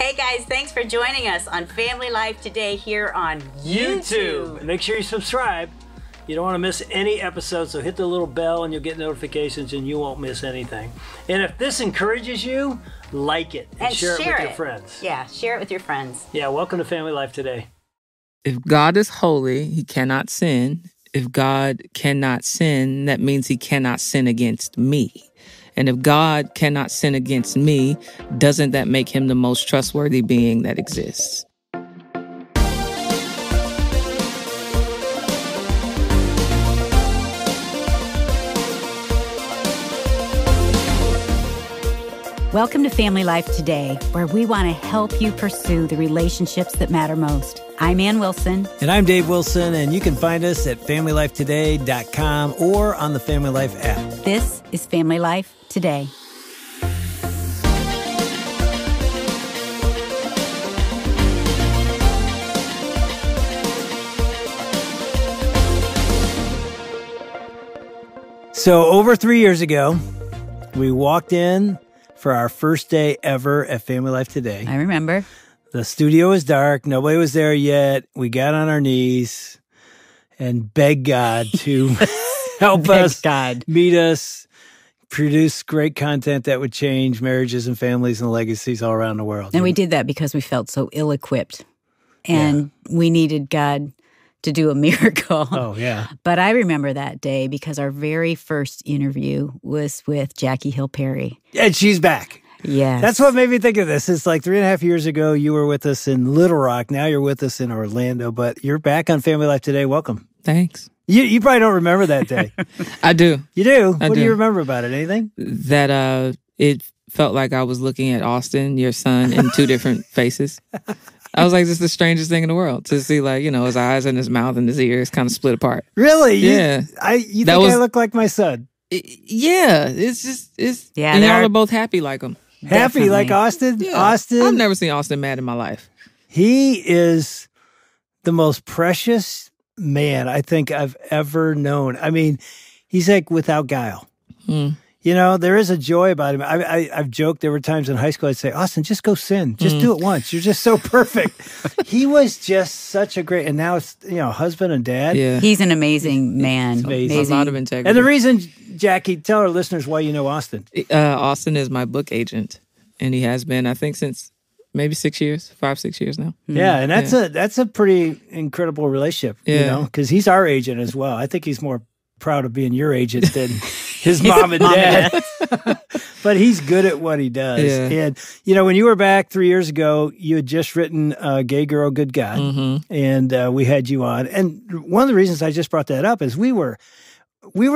Hey guys, thanks for joining us on Family Life Today here on YouTube. Make sure you subscribe. You don't want to miss any episodes, so hit the little bell and you'll get notifications and you won't miss anything. And if this encourages you, like it and share it with your friends. Yeah, share it with your friends. Yeah, welcome to Family Life Today. If God is holy, he cannot sin. If God cannot sin, that means he cannot sin against me. And if God cannot sin against me, doesn't that make him the most trustworthy being that exists? Welcome to Family Life Today, where we want to help you pursue the relationships that matter most. I'm Ann Wilson. And I'm Dave Wilson, and you can find us at FamilyLifeToday.com or on the Family Life app. This is Family Life Today. So over 3 years ago, we walked in for our first day ever at Family Life Today. I remember. The studio was dark. Nobody was there yet. We got on our knees and begged God to help us, meet us, produce great content that would change marriages and families and legacies all around the world. And we did that because we felt so ill-equipped. And we needed God to do a miracle. Oh, yeah. But I remember that day because our very first interview was with Jackie Hill Perry. And she's back. Yeah. That's what made me think of this. It's like 3.5 years ago, you were with us in Little Rock. Now you're with us in Orlando, but you're back on Family Life Today. Welcome. Thanks. You probably don't remember that day. I do. You do? What do you remember about it? Anything? That it felt like I was looking at Austin, your son, in two different faces. I was like, this is the strangest thing in the world to see, like, you know, his eyes and his mouth and his ears kind of split apart. Really? Yeah. You think I look like my son? Yeah. It's just, and y'all are both happy like him. Happy Definitely. Like Austin? Yeah. Austin? I've never seen Austin mad in my life. He is the most precious man I think I've ever known. I mean, he's like without guile. Mm. You know, there is a joy about him. I've joked there were times in high school I'd say, Austin, just go sin. Just do it once. You're just so perfect. He was just such a great, and now it's, you know, husband and dad. Yeah. He's an amazing man. Amazing. A lot of integrity. And the reason, Jackie, tell our listeners why you know Austin. Austin is my book agent, and he has been, I think, since maybe 6 years, 5, 6 years now. Yeah, and that's a pretty incredible relationship, you know, because he's our agent as well. I think he's more proud of being your agent than his mom and dad. But he's good at what he does. Yeah. And, you know, when you were back 3 years ago, you had just written Gay Girl, Good God, and we had you on. And one of the reasons I just brought that up is we were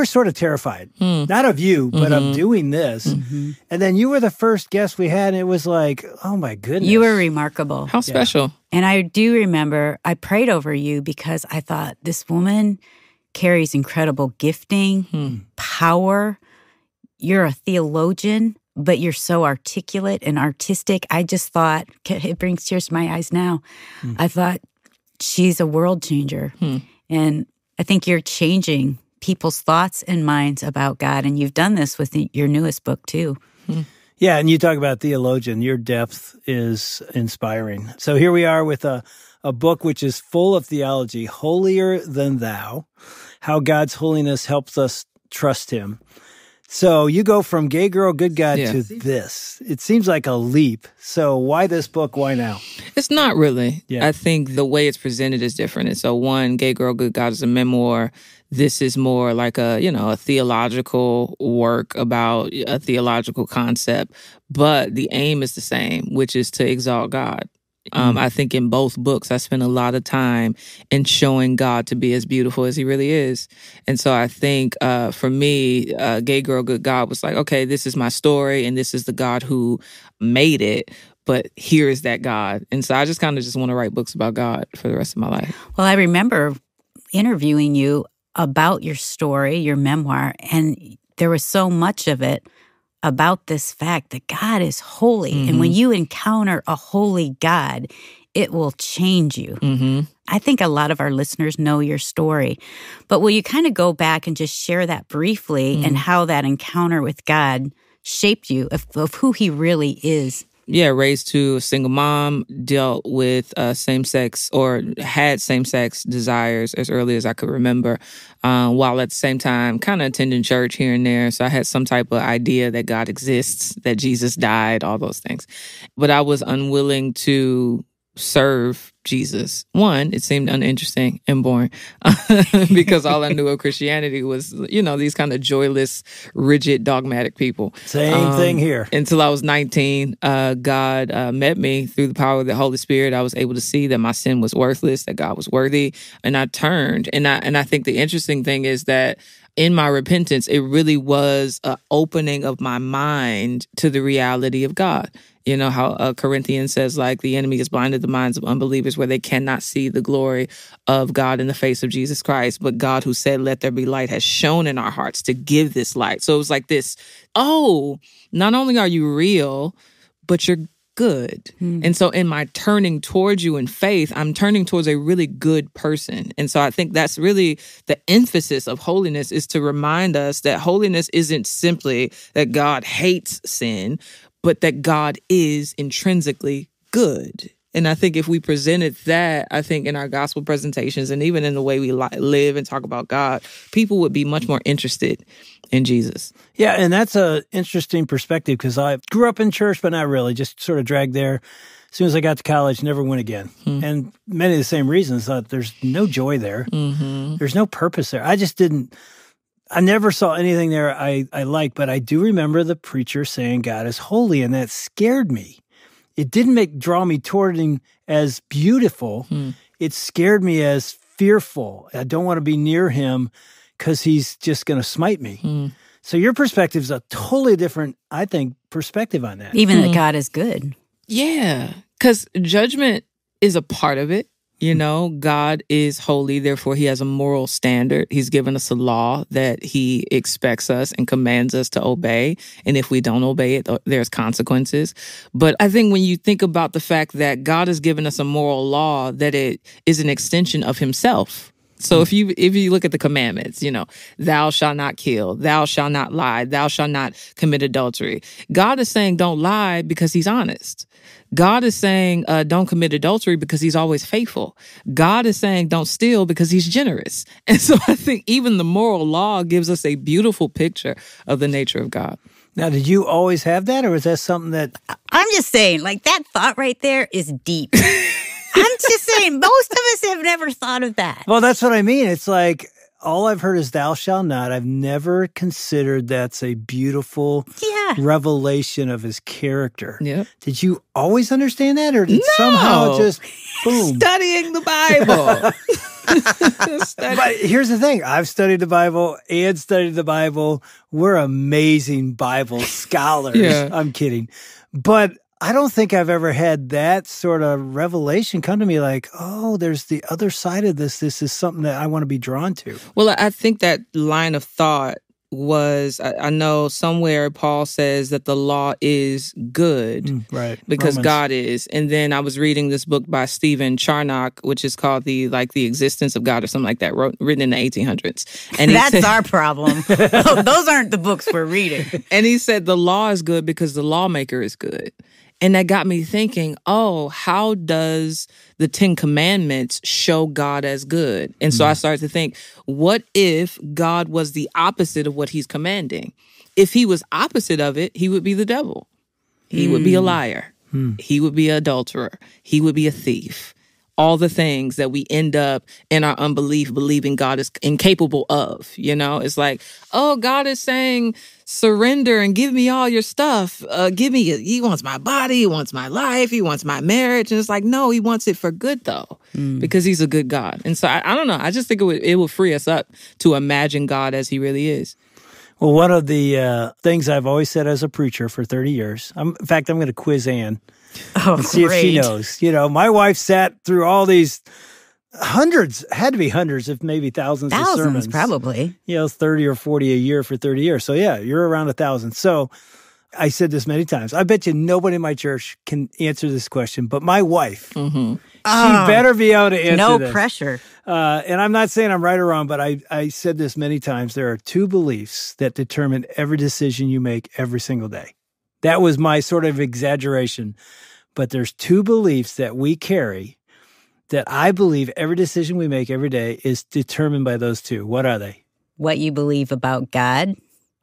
sort of terrified, not of you, but of doing this. And then you were the first guest we had, and it was like, oh, my goodness. You were remarkable. How special. And I do remember I prayed over you because I thought, this woman carries incredible gifting, power. You're a theologian, but you're so articulate and artistic. I just thought, it brings tears to my eyes now. I thought, she's a world changer. And I think you're changing people's thoughts and minds about God. And you've done this with your newest book, too. Yeah, and you talk about theologian. Your depth is inspiring. So here we are with a book which is full of theology, Holier Than Thou, How God's Holiness Helps Us Trust Him. So you go from Gay Girl, Good God to this. It seems like a leap. So why this book? Why now? It's not really. Yeah. I think the way it's presented is different. And so one, Gay Girl, Good God is a memoir. This is more like a, you know, a theological work about a theological concept. But the aim is the same, which is to exalt God. I think in both books, I spent a lot of time in showing God to be as beautiful as he really is. And so I think for me, Gay Girl, Good God was like, okay, this is my story and this is the God who made it, but here is that God. And so I just kind of just want to write books about God for the rest of my life. Well, I remember interviewing you about your story, your memoir, and there was so much of it about this fact that God is holy. And when you encounter a holy God, it will change you. I think a lot of our listeners know your story. But will you kind of go back and just share that briefly and how that encounter with God shaped you of who he really is? Yeah, raised to a single mom, dealt with same-sex or had same-sex desires as early as I could remember, while at the same time kind of attending church here and there. So I had some type of idea that God exists, that Jesus died, all those things. But I was unwilling to serve Jesus. One, it seemed uninteresting and boring because all I knew of Christianity was, you know, these kind of joyless, rigid, dogmatic people. Same thing here. Until I was 19, God met me through the power of the Holy Spirit. I was able to see that my sin was worthless, that God was worthy, and I turned. And I think the interesting thing is that in my repentance, it really was an opening of my mind to the reality of God. You know how Corinthians says, like, the enemy has blinded the minds of unbelievers where they cannot see the glory of God in the face of Jesus Christ. But God, who said, let there be light, has shown in our hearts to give this light. So it was like this, oh, not only are you real, but you're good. Mm. And so in my turning towards you in faith, I'm turning towards a really good person. And so I think that's really the emphasis of holiness, is to remind us that holiness isn't simply that God hates sin, but that God is intrinsically good. And I think if we presented that, I think in our gospel presentations and even in the way we live and talk about God, people would be much more interested in Jesus. Yeah, and that's an interesting perspective, because I grew up in church, but not really, just sort of dragged there. As soon as I got to college, never went again. Mm-hmm. And many of the same reasons, that there's no joy there. Mm-hmm. There's no purpose there. I never saw anything there I liked, but I do remember the preacher saying God is holy, and that scared me. It didn't draw me toward him as beautiful. Mm. It scared me as fearful. I don't want to be near him because he's just going to smite me. Mm. So your perspective is a totally different, I think, perspective on that. Even that God is good. Yeah, because judgment is a part of it. You know, God is holy, therefore he has a moral standard. He's given us a law that he expects us and commands us to obey. And if we don't obey it, there's consequences. But I think when you think about the fact that God has given us a moral law, that it is an extension of himself. So if you look at the commandments, you know, thou shalt not kill, thou shalt not lie, thou shalt not commit adultery. God is saying don't lie because he's honest. God is saying don't commit adultery because he's always faithful. God is saying don't steal because he's generous. And so I think even the moral law gives us a beautiful picture of the nature of God. Now, did you always have that, or is that something that... I'm just saying, like, that thought right there is deep. I'm just saying, most of us have never thought of that. Well, that's what I mean. It's like, all I've heard is thou shalt not. I've never considered that's a beautiful revelation of his character. Yep. Did you always understand that, or did somehow just, boom? Studying the Bible. But here's the thing. I've studied the Bible. Ed studied the Bible. We're amazing Bible scholars. Yeah. I'm kidding. But I don't think I've ever had that sort of revelation come to me like, oh, there's the other side of this. This is something that I want to be drawn to. Well, I think that line of thought was, I know somewhere Paul says that the law is good, right? Because Romans. God is. And then I was reading this book by Stephen Charnock, which is called the Existence of God or something like that, written in the 1800s. And that's our problem. Those aren't the books we're reading. And he said the law is good because the lawmaker is good. And that got me thinking, oh, how does the Ten Commandments show God as good? And so I started to think, what if God was the opposite of what he's commanding? If he was opposite of it, he would be the devil. He would be a liar. He would be an adulterer. He would be a thief. All the things that we end up in our unbelief believing God is incapable of, you know? It's like, oh, God is saying, surrender and give me all your stuff. He wants my body, he wants my life, he wants my marriage. And it's like, no, he wants it for good, though, because he's a good God. And so I don't know. I just think it would free us up to imagine God as he really is. Well, one of the things I've always said as a preacher for 30 years, in fact, I'm going to quiz Ann. Oh, and see if she knows. You know, my wife sat through all these hundreds, if maybe thousands of sermons. Probably. You know, 30 or 40 a year for 30 years. So yeah, you're around 1,000. So I said this many times. I bet you nobody in my church can answer this question, but my wife, she better be able to answer this. No pressure. And I'm not saying I'm right or wrong, but I said this many times. There are two beliefs that determine every decision you make every single day. That was my sort of exaggeration. But there's two beliefs that we carry that I believe every decision we make every day is determined by those two. What are they? What you believe about God.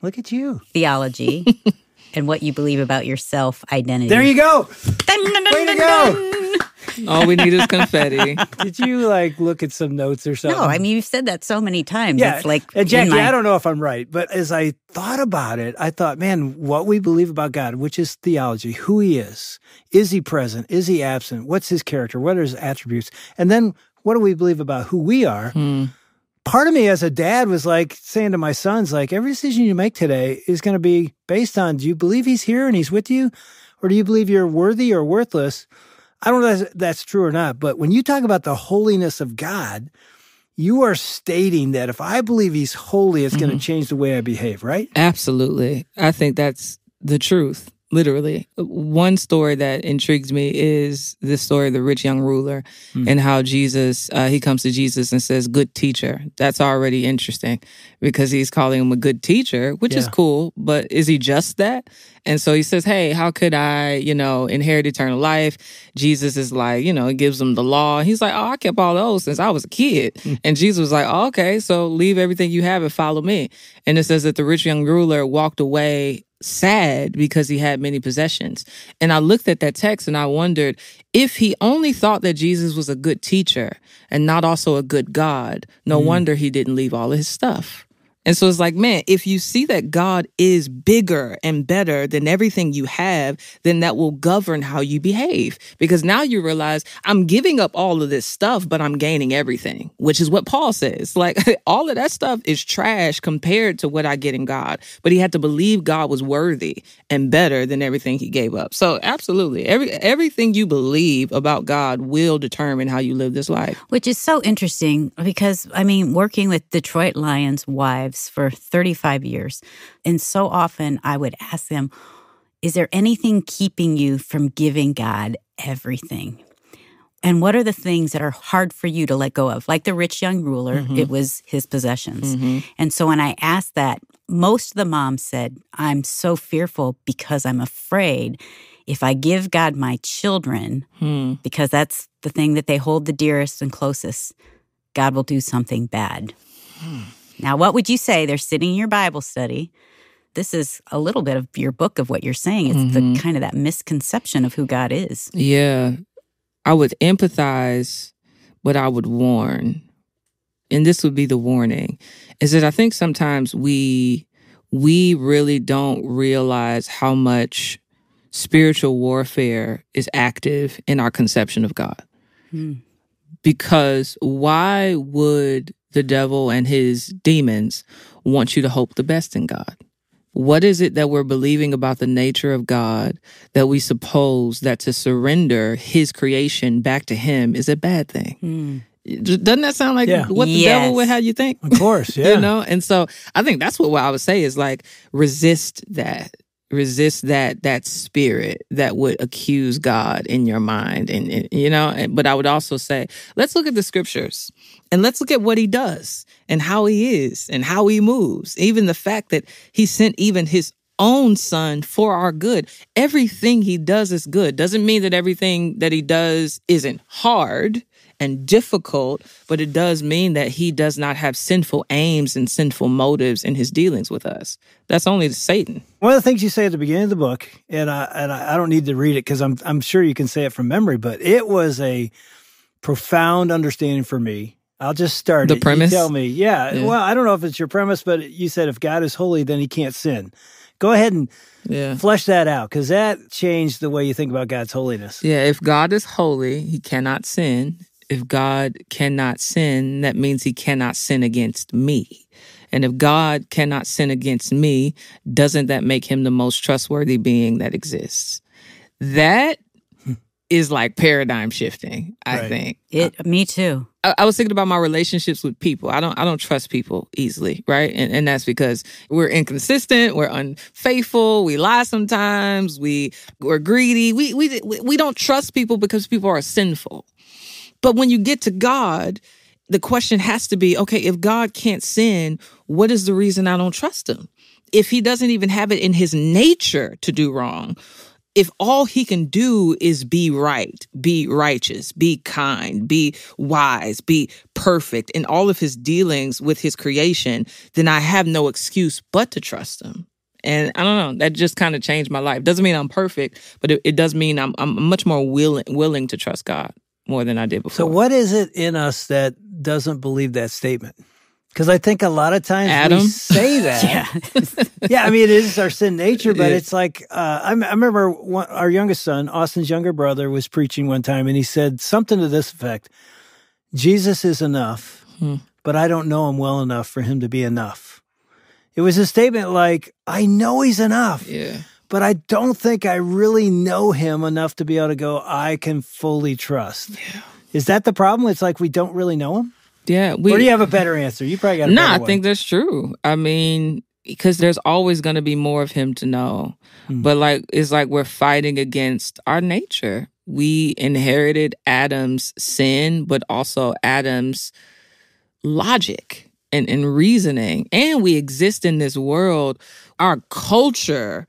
Look at you. Theology. And what you believe about yourself, identity. There you go. Dun, dun, dun, way to go. Dun. All we need is confetti. Did you, like, look at some notes or something? No, I mean, you've said that so many times. Yeah. It's like, and Jackie, I don't know if I'm right, but as I thought about it, I thought, man, what we believe about God, which is theology, who he is he present, is he absent, what's his character, what are his attributes, and then what do we believe about who we are? Hmm. Part of me as a dad was like saying to my sons, like, every decision you make today is going to be based on, do you believe he's here and he's with you? Or do you believe you're worthy or worthless? I don't know if that's true or not, but when you talk about the holiness of God, you are stating that if I believe he's holy, it's going to change the way I behave, right? Absolutely. I think that's the truth, literally. One story that intrigues me is the story of the rich young ruler and how Jesus, he comes to Jesus and says, good teacher. That's already interesting because he's calling him a good teacher, which is cool, but is he just that? And so he says, hey, how could I, you know, inherit eternal life? Jesus is like, you know, he gives him the law. He's like, oh, I kept all those since I was a kid. And Jesus was like, oh, okay, so leave everything you have and follow me. And it says that the rich young ruler walked away sad because he had many possessions. And I looked at that text and I wondered, if he only thought that Jesus was a good teacher and not also a good God, no wonder he didn't leave all of his stuff. And so it's like, man, if you see that God is bigger and better than everything you have, then that will govern how you behave. Because now you realize, I'm giving up all of this stuff, but I'm gaining everything, which is what Paul says. Like, all of that stuff is trash compared to what I get in God. But he had to believe God was worthy and better than everything he gave up. So absolutely, everything you believe about God will determine how you live this life. Which is so interesting because, I mean, working with Detroit Lions wives for 35 years. And so often I would ask them, is there anything keeping you from giving God everything? And what are the things that are hard for you to let go of? Like the rich young ruler, it was his possessions. And so when I asked that, most of the moms said, I'm so fearful because I'm afraid if I give God my children, because that's the thing that they hold the dearest and closest, God will do something bad. Now, what would you say? They're sitting in your Bible study. This is a little bit of your book of what you're saying. It's the kind of that misconception of who God is. Yeah. I would empathize, but I would warn. And this would be the warning, is that I think sometimes we really don't realize how much spiritual warfare is active in our conception of God. Because why would the devil and his demons want you to hope the best in God? What is it that we're believing about the nature of God that we suppose that to surrender his creation back to him is a bad thing? Doesn't that sound like what the devil would have you think? Of course, yeah. You know, and so I think that's what I would say is, like, resist that. Resist that spirit that would accuse God in your mind. And you know, but I would also say, let's look at the scriptures and let's look at what he does and how he is and how he moves. Even the fact that he sent even his own son for our good. Everything he does is good. Doesn't mean that everything that he does isn't hard and difficult, but it does mean that he does not have sinful aims and sinful motives in his dealings with us. That's only Satan. One of the things you say at the beginning of the book, and I don't need to read it because I'm sure you can say it from memory, but it was a profound understanding for me. I'll just start the premise. You tell me, well, I don't know if it's your premise, but you said if God is holy, then he can't sin. Go ahead and flesh that out, because that changed the way you think about God's holiness. Yeah, if God is holy, he cannot sin. If God cannot sin, that means he cannot sin against me. And if God cannot sin against me, doesn't that make him the most trustworthy being that exists? That is like paradigm shifting, I think. Me too. I was thinking about my relationships with people. I don't trust people easily, right? And that's because we're inconsistent, we're unfaithful, we lie sometimes, we're greedy. We don't trust people because people are sinful. But when you get to God, the question has to be, okay, if God can't sin, what is the reason I don't trust him? if he doesn't even have it in his nature to do wrong, if all he can do is be right, be righteous, be kind, be wise, be perfect in all of his dealings with his creation, then I have no excuse but to trust him. And I don't know, that just kind of changed my life. Doesn't mean I'm perfect, but it does mean I'm much more willing to trust God more than I did before. So what is it in us that doesn't believe that statement? Because I think a lot of times we say that. Yeah, I mean, it is our sin nature, but it's like, I remember our youngest son, Austin's younger brother, was preaching one time, and he said something to this effect: Jesus is enough, but I don't know him well enough for him to be enough. It was a statement like, I know he's enough, but I don't think I really know him enough to be able to go, I can fully trust. Yeah. Is that the problem? It's like we don't really know him? Yeah, or do you have a better answer? You probably got a better one. No, I think that's true. I mean, because there's always going to be more of him to know. But like, it's like we're fighting against our nature. We inherited Adam's sin, but also Adam's logic and reasoning. And we exist in this world. Our culture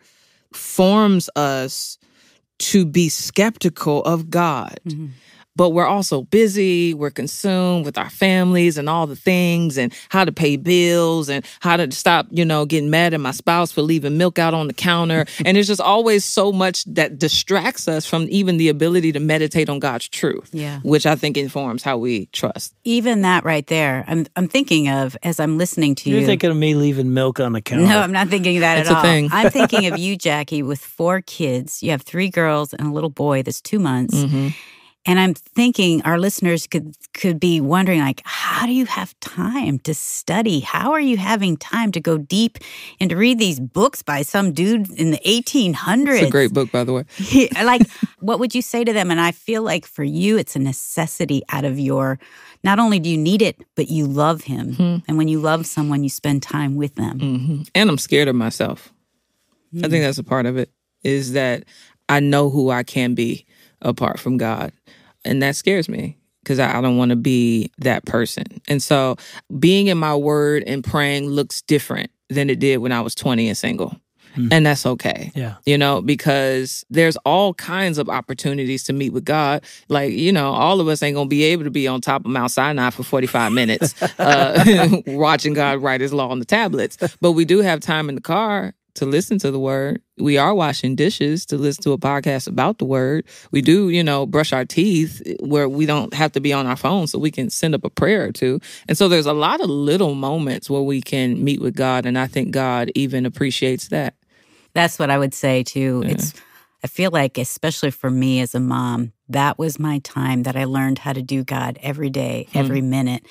forms us to be skeptical of God. But we're also busy, we're consumed with our families and all the things and how to pay bills and how to stop, you know, getting mad at my spouse for leaving milk out on the counter. And there's just always so much that distracts us from even the ability to meditate on God's truth, which I think informs how we trust. Even that right there, I'm thinking of as I'm listening to you. You're thinking of me leaving milk on the counter. No, I'm not thinking of that at all. It's a thing. I'm thinking of you, Jackie, with 4 kids. You have 3 girls and a little boy that's 2 months. And I'm thinking our listeners could be wondering, like, how do you have time to study? How are you having time to go deep and to read these books by some dude in the 1800s? It's a great book, by the way. Like, what would you say to them? And I feel like for you, it's a necessity out of your, not only do you need it, but you love him. And when you love someone, you spend time with them. And I'm scared of myself. I think that's a part of it, is that I know who I can be apart from God. And that scares me because I don't want to be that person. And so being in my word and praying looks different than it did when I was 20 and single. And that's okay. Yeah. You know, because there's all kinds of opportunities to meet with God. Like, you know, all of us ain't going to be able to be on top of Mount Sinai for 45 minutes watching God write his law on the tablets. But we do have time in the car to listen to the word. We are washing dishes to listen to a podcast about the word. We do, you know, brush our teeth where we don't have to be on our phone, so we can send up a prayer or two. And so there's a lot of little moments where we can meet with God. And I think God even appreciates that. That's what I would say too. Yeah. I feel like, especially for me as a mom, that was my time that I learned how to do God every day, every minute,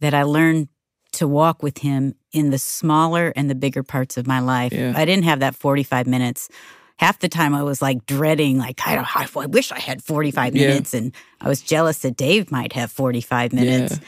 that I learned to walk with him in the smaller and the bigger parts of my life. Yeah. I didn't have that 45 minutes. Half the time I was like dreading, like, I wish I had 45 minutes. And I was jealous that Dave might have 45 minutes. Yeah.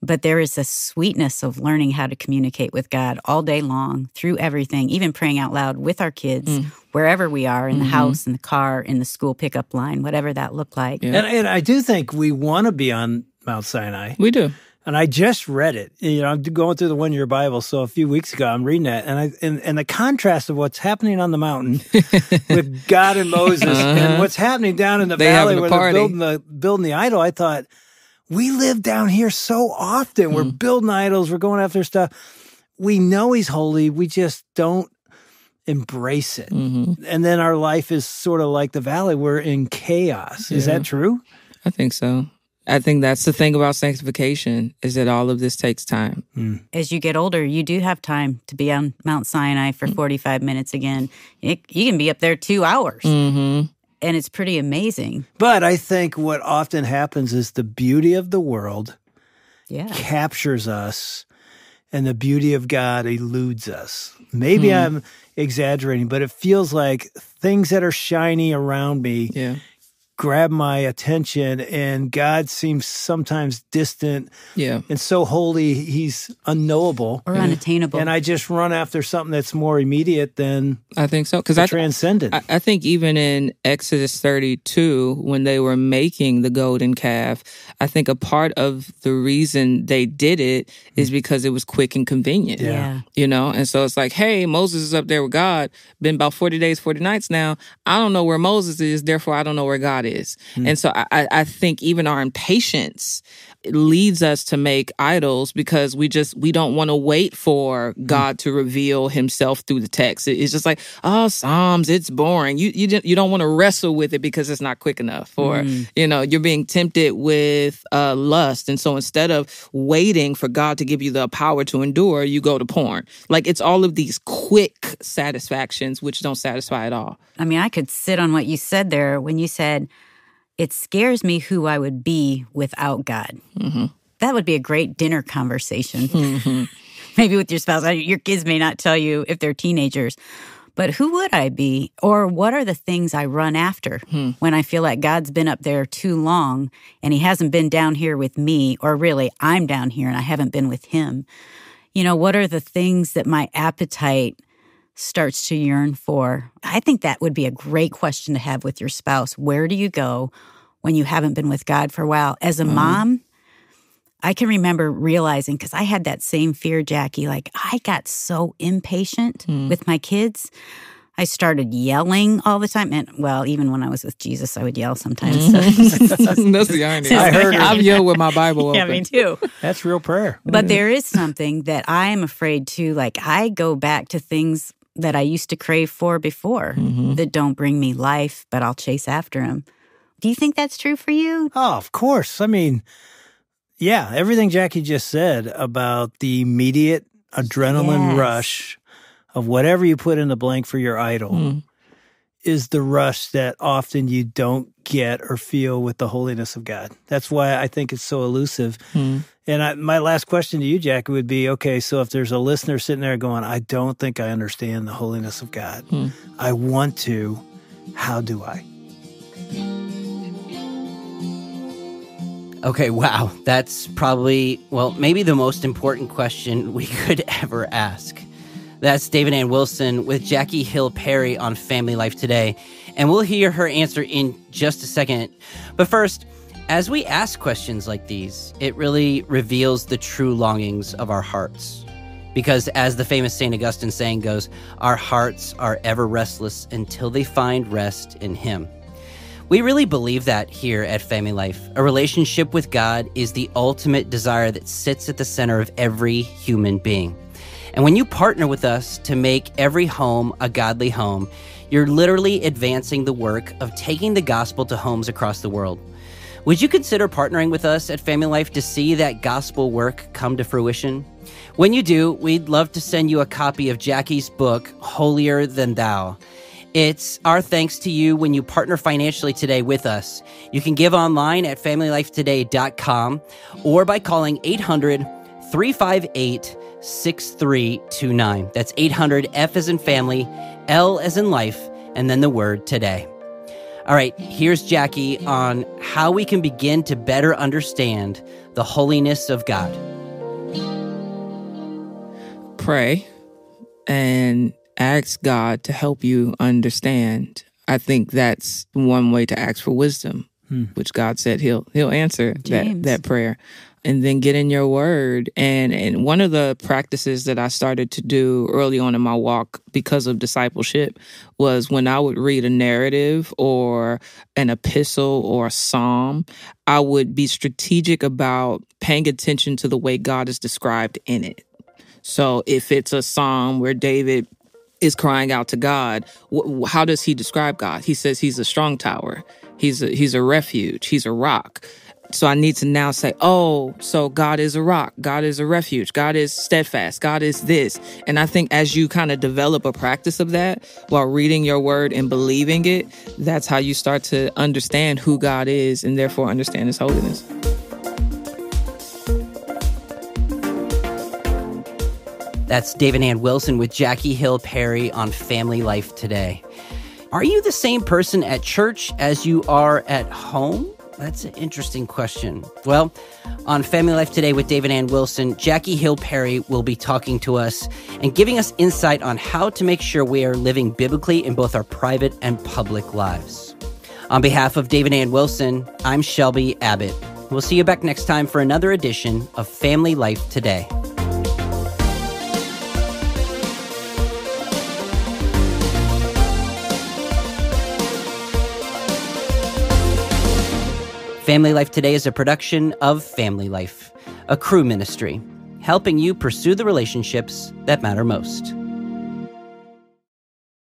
But there is a sweetness of learning how to communicate with God all day long, through everything, even praying out loud with our kids, wherever we are, in the house, in the car, in the school pickup line, whatever that looked like. Yeah. And I do think we want to be on Mount Sinai. We do. And I just read it. You know, I'm going through the one-year Bible, so a few weeks ago I'm reading that, and the contrast of what's happening on the mountain with God and Moses and what's happening down in the valley where they're building the idol. I thought, we live down here so often. We're building idols. We're going after stuff. We know he's holy. We just don't embrace it. And then our life is sort of like the valley. We're in chaos. Yeah. Is that true? I think so. I think that's the thing about sanctification, is that all of this takes time. As you get older, you do have time to be on Mount Sinai for 45 minutes again. You can be up there 2 hours. And it's pretty amazing. But I think what often happens is the beauty of the world captures us, and the beauty of God eludes us. Maybe I'm exaggerating, but it feels like things that are shiny around me grab my attention, and God seems sometimes distant and so holy he's unknowable or unattainable, and I just run after something that's more immediate than transcendent. I think even in Exodus 32, when they were making the golden calf, I think a part of the reason they did it is because it was quick and convenient. You know, and so it's like, hey, Moses is up there with God, been about 40 days 40 nights now. I don't know where Moses is, therefore I don't know where God is. And so I think even our impatience leads us to make idols, because we don't want to wait for God to reveal himself through the text. It's just like, oh, Psalms, it's boring. You don't want to wrestle with it because it's not quick enough, or you know, you're being tempted with lust, and so instead of waiting for God to give you the power to endure, you go to porn. Like, it's all of these quick satisfactions which don't satisfy at all. I mean, I could sit on what you said there when you said, it scares me who I would be without God. Mm-hmm. That would be a great dinner conversation. Mm-hmm. Maybe with your spouse. Your kids may not tell you if they're teenagers. But who would I be? Or what are the things I run after when I feel like God's been up there too long and he hasn't been down here with me, or really I'm down here and I haven't been with him? You know, what are the things that my appetite starts to yearn for? I think that would be a great question to have with your spouse. Where do you go when you haven't been with God for a while? As a mom, I can remember realizing, because I had that same fear, Jackie, like I got so impatient with my kids. I started yelling all the time. And well, even when I was with Jesus, I would yell sometimes. So. That's the irony. I heard her. I've yelled with my Bible open. Yeah, me too. That's real prayer. But there is something that I am afraid to, like I go back to things that I used to crave for before that don't bring me life, but I'll chase after them. Do you think that's true for you? Oh, of course. I mean, yeah, everything Jackie just said about the immediate adrenaline rush of whatever you put in the blank for your idol is the rush that often you don't get or feel with the holiness of God. That's why I think it's so elusive. And my last question to you, Jackie, would be, okay, so if there's a listener sitting there going, I don't think I understand the holiness of God. I want to. How do I? Okay, wow. That's probably, well, maybe the most important question we could ever ask. That's David Ann Wilson with Jackie Hill Perry on Family Life Today. And we'll hear her answer in just a second. But first, as we ask questions like these, it really reveals the true longings of our hearts. Because as the famous St. Augustine saying goes, our hearts are ever restless until they find rest in him. We really believe that here at Family Life. A relationship with God is the ultimate desire that sits at the center of every human being. And when you partner with us to make every home a godly home, you're literally advancing the work of taking the gospel to homes across the world. Would you consider partnering with us at Family Life to see that gospel work come to fruition? When you do, we'd love to send you a copy of Jackie's book, Holier Than Thou. It's our thanks to you when you partner financially today with us. You can give online at FamilyLifeToday.com or by calling 800-358-6329. That's 800 F as in family, L as in life, and then the word today. All right, here's Jackie on how we can begin to better understand the holiness of God. Pray and ask God to help you understand. I think that's one way to ask for wisdom, which God said he'll answer that prayer. And then get in your word. And one of the practices that I started to do early on in my walk because of discipleship was when I would read a narrative or an epistle or a psalm, I would be strategic about paying attention to the way God is described in it. So if it's a psalm where David is crying out to God, how does he describe God? He says he's a strong tower. He's a refuge. He's a rock. So I need to now say, oh, so God is a rock. God is a refuge. God is steadfast. God is this. And I think as you kind of develop a practice of that while reading your word and believing it, that's how you start to understand who God is and therefore understand his holiness. That's David Ann Wilson with Jackie Hill Perry on Family Life Today. Are you the same person at church as you are at home? That's an interesting question. Well, on Family Life Today with Dave and Ann Wilson, Jackie Hill Perry will be talking to us and giving us insight on how to make sure we are living biblically in both our private and public lives. On behalf of Dave and Ann Wilson, I'm Shelby Abbott. We'll see you back next time for another edition of Family Life Today. Family Life Today is a production of Family Life, a crew ministry, helping you pursue the relationships that matter most.